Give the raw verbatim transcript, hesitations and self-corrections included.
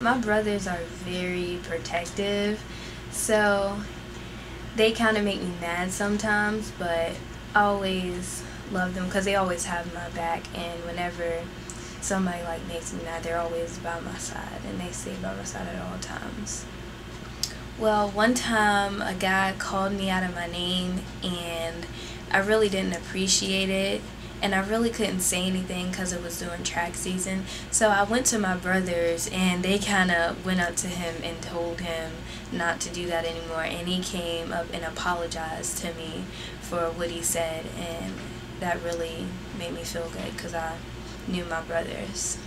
My brothers are very protective, so they kind of make me mad sometimes, but I always love them because they always have my back, and whenever somebody like makes me mad, they're always by my side, and they stay by my side at all times. Well, one time a guy called me out of my name, and I really didn't appreciate it. And I really couldn't say anything because it was during track season. So I went to my brothers, and they kind of went up to him and told him not to do that anymore. And he came up and apologized to me for what he said. And that really made me feel good because I knew my brothers.